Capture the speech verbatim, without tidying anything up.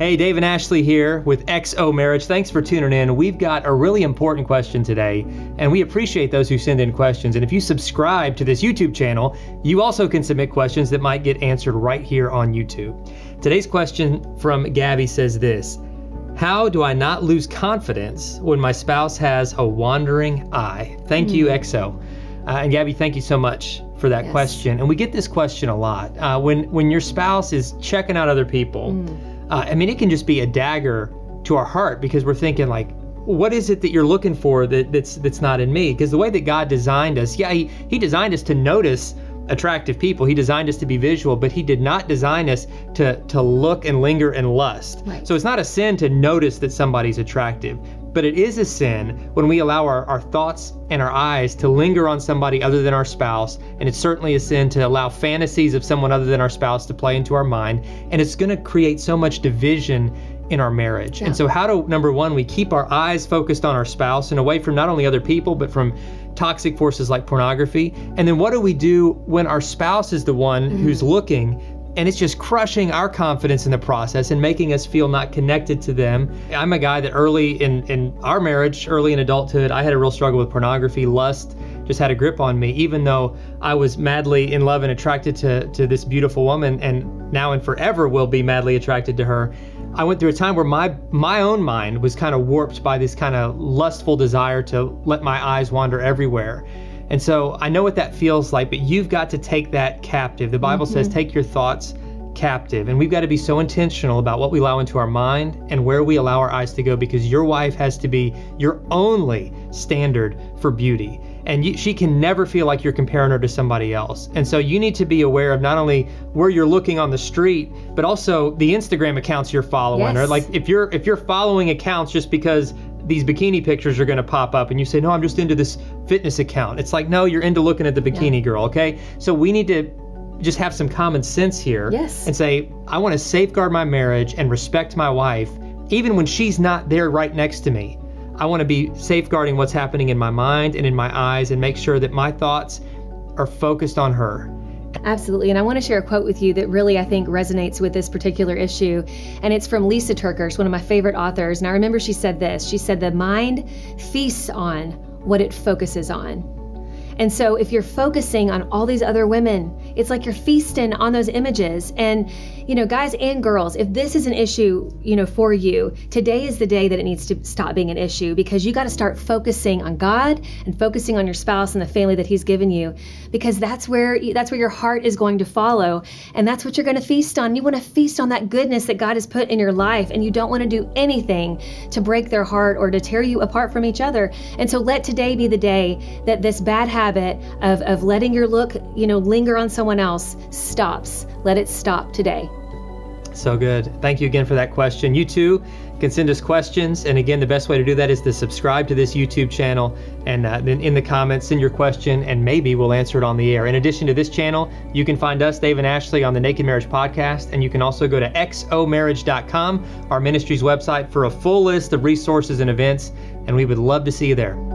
Hey, Dave and Ashley here with X O Marriage. Thanks for tuning in. We've got a really important question today, and we appreciate those who send in questions. And if you subscribe to this YouTube channel, you also can submit questions that might get answered right here on YouTube. Today's question from Gabby says this: how do I not lose confidence when my spouse has a wandering eye? Thank mm. you, X O. Uh, and Gabby, thank you so much for that yes. question. And we get this question a lot. Uh, when, when your spouse is checking out other people, mm. Uh, I mean, it can just be a dagger to our heart, because we're thinking like, what is it that you're looking for that, that's that's not in me? Because the way that God designed us, yeah, he, he designed us to notice attractive people. He designed us to be visual, but he did not design us to, to look and linger and lust. Right. So it's not a sin to notice that somebody's attractive, but it is a sin when we allow our, our thoughts and our eyes to linger on somebody other than our spouse. And it's certainly a sin to allow fantasies of someone other than our spouse to play into our mind. And it's gonna create so much division in our marriage. Yeah. And so how do, number one, we keep our eyes focused on our spouse and away from not only other people, but from toxic forces like pornography? And then what do we do when our spouse is the one mm-hmm. who's looking, and it's just crushing our confidence in the process and making us feel not connected to them? I'm a guy that early in, in our marriage, early in adulthood, I had a real struggle with pornography. Lust just had a grip on me, even though I was madly in love and attracted to, to this beautiful woman, and now and forever will be madly attracted to her. I went through a time where my my own mind was kind of warped by this kind of lustful desire to let my eyes wander everywhere. And so I know what that feels like, but you've got to take that captive. The Bible mm-hmm. says, take your thoughts captive. And we've got to be so intentional about what we allow into our mind and where we allow our eyes to go, because your wife has to be your only standard for beauty. And you, she can never feel like you're comparing her to somebody else. And so you need to be aware of not only where you're looking on the street, but also the Instagram accounts you're following. Yes. Or like if you're if you're following accounts just because these bikini pictures are gonna pop up and you say, no, I'm just into this fitness account. It's like, no, you're into looking at the bikini yeah. girl, okay? So we need to just have some common sense here yes. and say, I wanna safeguard my marriage and respect my wife, even when she's not there right next to me. I wanna be safeguarding what's happening in my mind and in my eyes, and make sure that my thoughts are focused on her. Absolutely. And I want to share a quote with you that really, I think, resonates with this particular issue. And it's from Lisa Turker, one of my favorite authors. And I remember she said this. She said, the mind feasts on what it focuses on. And so if you're focusing on all these other women, it's like you're feasting on those images. And, you know, guys and girls, if this is an issue, you know, for you, today is the day that it needs to stop being an issue, because you got to start focusing on God and focusing on your spouse and the family that he's given you, because that's where that's where your heart is going to follow. And that's what you're going to feast on. You want to feast on that goodness that God has put in your life, and you don't want to do anything to break their heart or to tear you apart from each other. And so let today be the day that this bad habit habit of, of letting your look, you know, linger on someone else stops. Let it stop today. So good. Thank you again for that question. You too can send us questions. And again, the best way to do that is to subscribe to this YouTube channel, and uh, then in the comments, send your question, and maybe we'll answer it on the air. In addition to this channel, you can find us, Dave and Ashley, on the Naked Marriage Podcast. And you can also go to x o marriage dot com, our ministry's website, for a full list of resources and events. And we would love to see you there.